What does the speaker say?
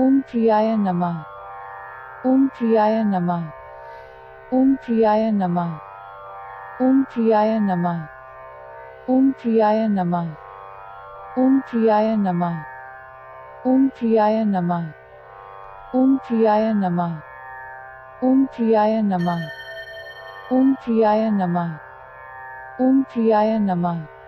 ओम प्रियाय नमः। ओम प्रियाय नमः। ओम प्रियाय नमः। ओम प्रियाय नमः। ओम प्रियाय नमः। ओम प्रियाय नमः। ओम प्रियाय नमः। ओम प्रियाय नमः। ओम प्रियाय नमः। ओम प्रियाय नमः। ओम प्रियाय नमः।